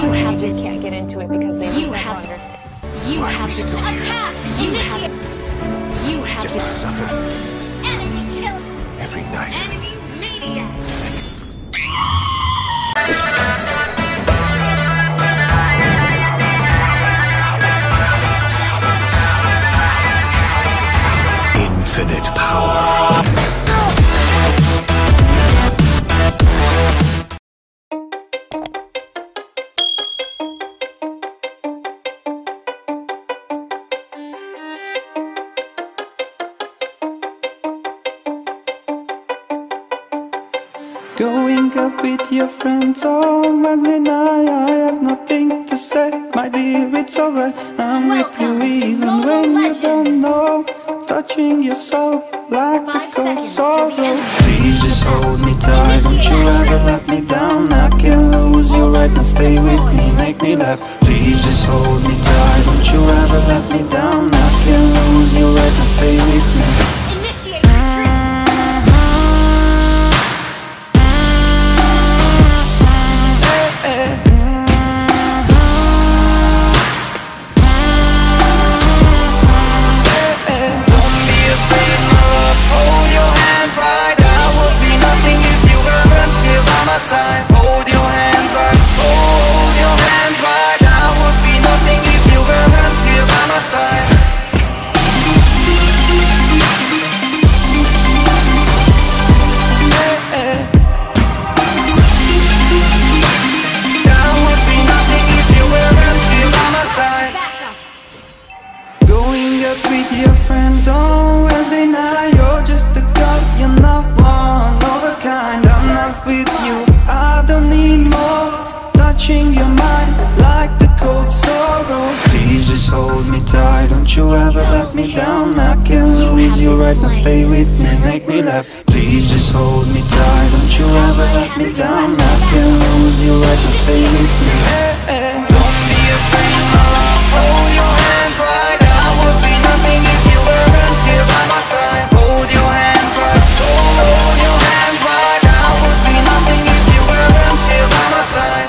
They just can't get into it because they don't understand. You have to attack! Initiate! You have to suffer. Enemy kill! Every night. Enemy maniac! Infinite power. Going up with your friends, oh, Maslin, I have nothing to say. My dear, it's alright, I'm welcome with you even when you don't know. Touching your soul like the cold sorrow. Please just hold me tight, don't you ever let me down. I can lose you right now, stay with me, make me laugh. Please just hold me tight, don't you ever let me down. I can lose you right now, stay with me. Initiate retreat. You ever let me down? I can't lose you right now. Stay with me, make me laugh. Please just hold me tight. Don't you ever let me down? I can't lose you right now. Stay with me. Don't be afraid, my love. Hold your hands right. I would be nothing if you weren't here by my side. Hold your hands right. Hold your hands right. I would be nothing if you weren't here by my side.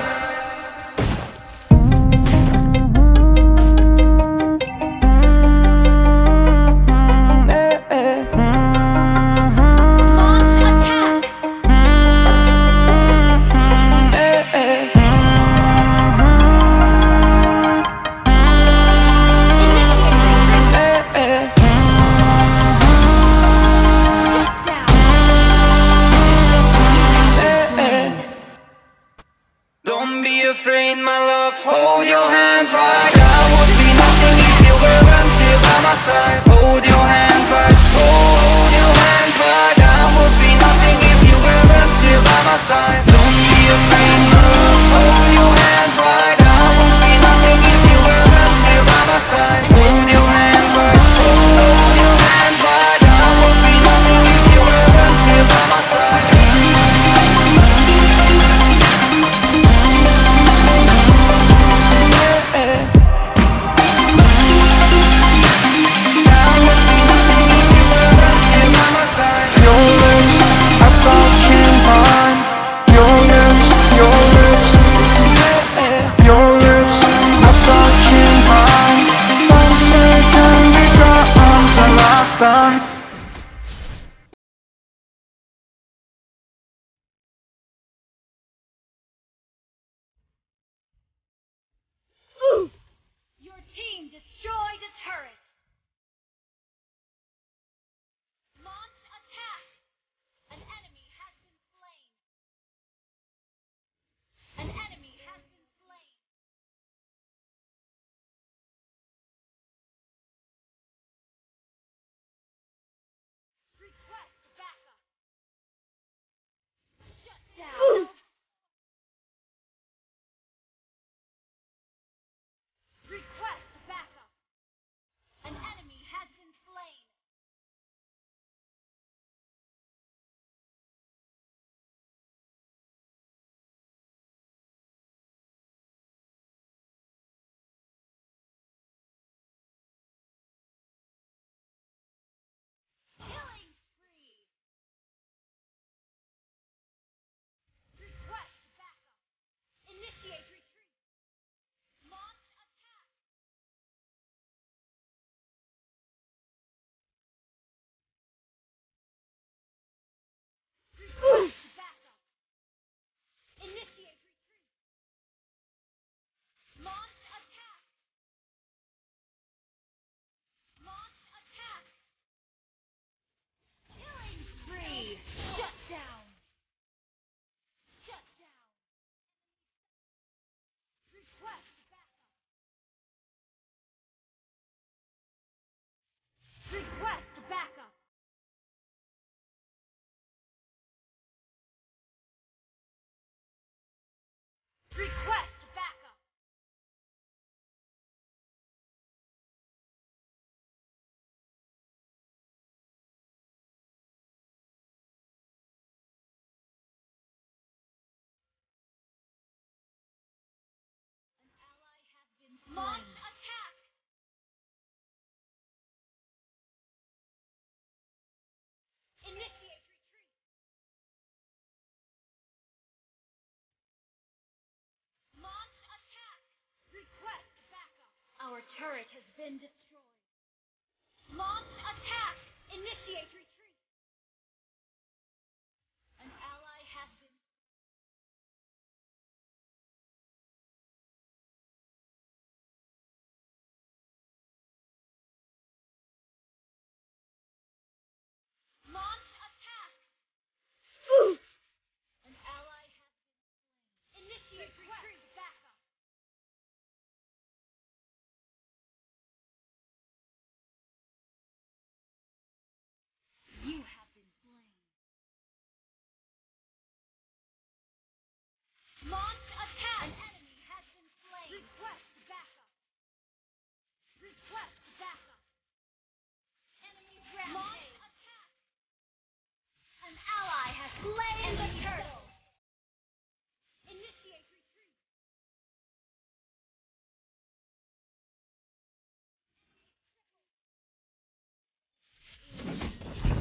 Our turret has been destroyed. Launch attack! Initiate retreat! An ally has been... Launch attack! Ooh. An ally has been... Initiate retreat! Launch attack! An enemy has been slain! Request backup! Request backup! Enemy rampage! Launch attack! An ally has slain the turtle! Initiate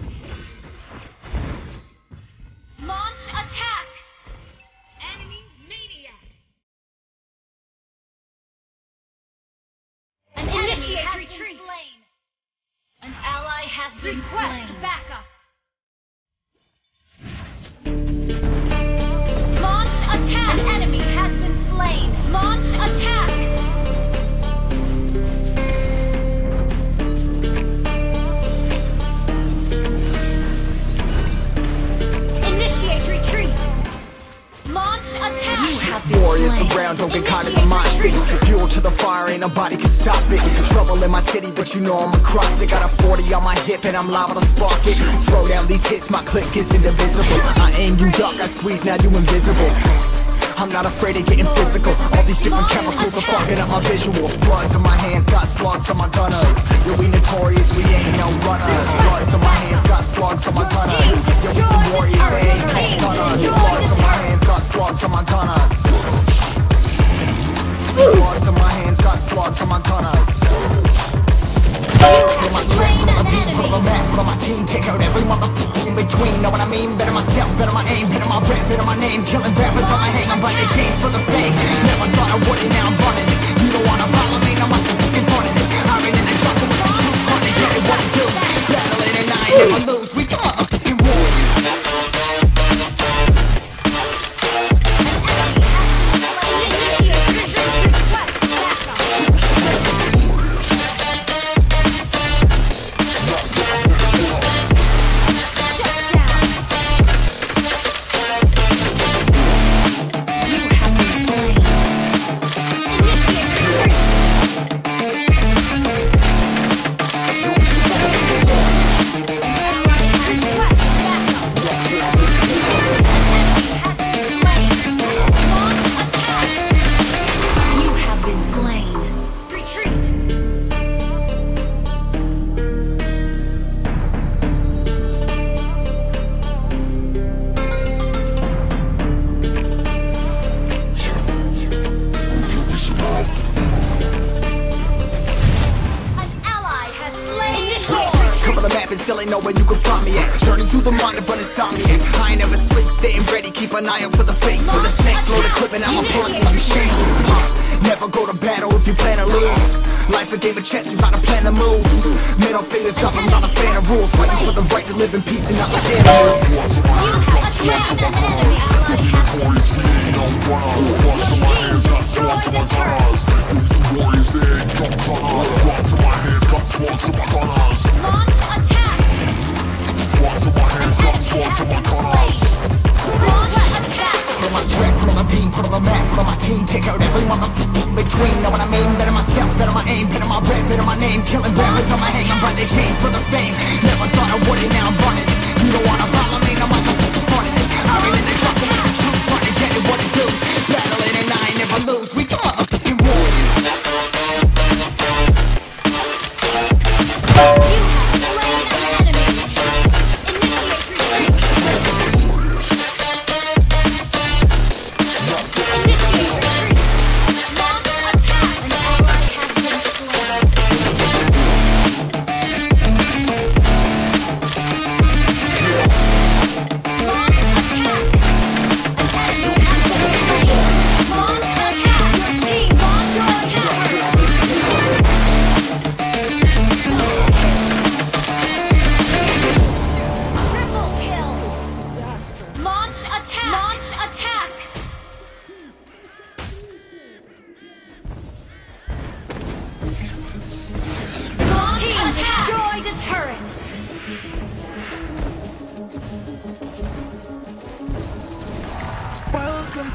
retreat! Launch attack! Retreat. An ally has been request slain. Backup. Launch attack. An enemy has been slain. Launch attack. Initiate retreat. Launch attack. You have been warriors slain. Around, don't get caught in the monster. Fuel to the fire, ain't nobody can stop it. Trouble in my city, but you know I'm across it. Got a 40 on my hip and I'm liable to spark it. Throw down these hits, my click is indivisible. I aim, you duck, I squeeze, now you invisible. I'm not afraid of getting physical. All these different chemicals are fucking up my visuals. Bloods on my hands, got slugs on my gunners. Yo, we notorious, we ain't no runners. Bloods on my hands, got slugs on my gunners. Yo, we some warriors, they ain't no runners. Bloods on my hands, got slugs on my gunners. Slugs on my hands, got slugs on my gunners. Put my strength, put my beat, put my back, put my team. Take out every motherfucker in between. Know what I mean? Better myself, better my aim, better my rap, better my name. Killing rappers on my hang, I'm biting chains for the fame. Never thought I would, and now I'm running this. You don't wanna follow me, I'm up in front of this. I'm in the jungle with the truth, running, getting what it feels. Battling and I never lose, we some motherfucking warriors.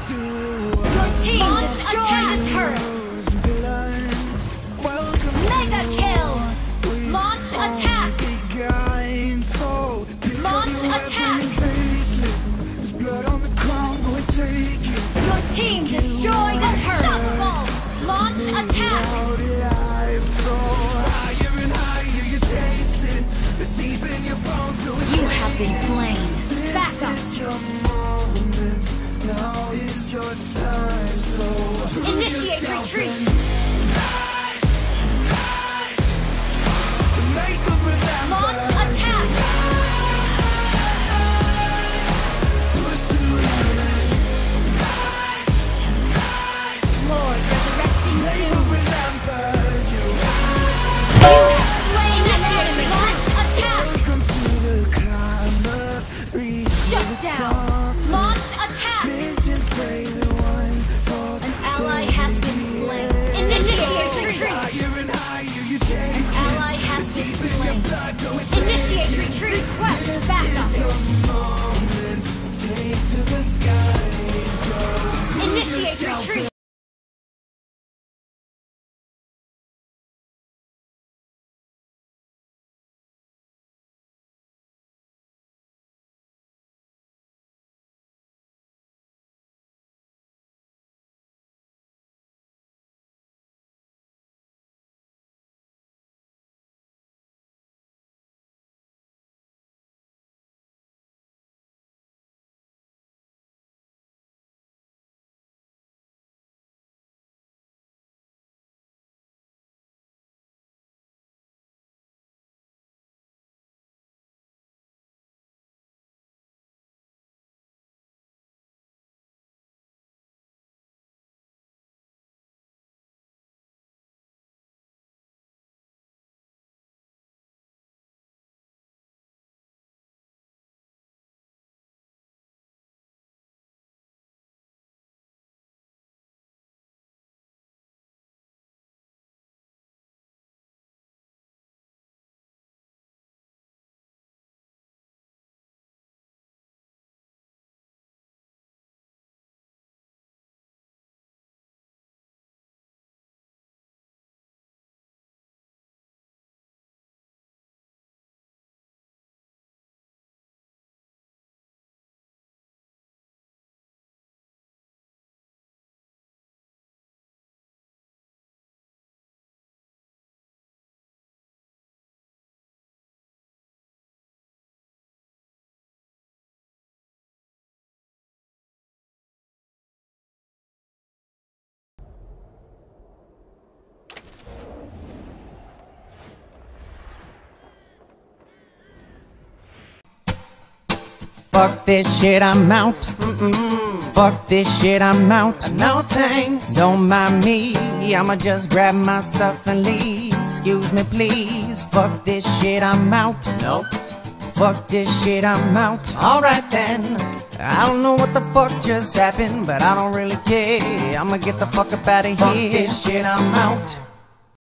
Your team has attacked the turret. Mega kill. Launch attack. Launch attack. Your team destroyed the turret. Launch attack. You have been slain. Back up. Initiate retreat. Launch attack. Lord resurrecting soon. You have slain an enemy. Launch attack. Shut down! Launch attack! An ally has been slain. Initiate retreat! An ally has been slain. Initiate retreat! Request backup! Initiate retreat! Fuck this shit, I'm out. Fuck this shit, I'm out. No thanks. Don't mind me, I'ma just grab my stuff and leave. Excuse me, please. Fuck this shit, I'm out. Nope. Fuck this shit, I'm out. Alright then. I don't know what the fuck just happened, but I don't really care. I'ma get the fuck up out of here. Fuck this shit, I'm out.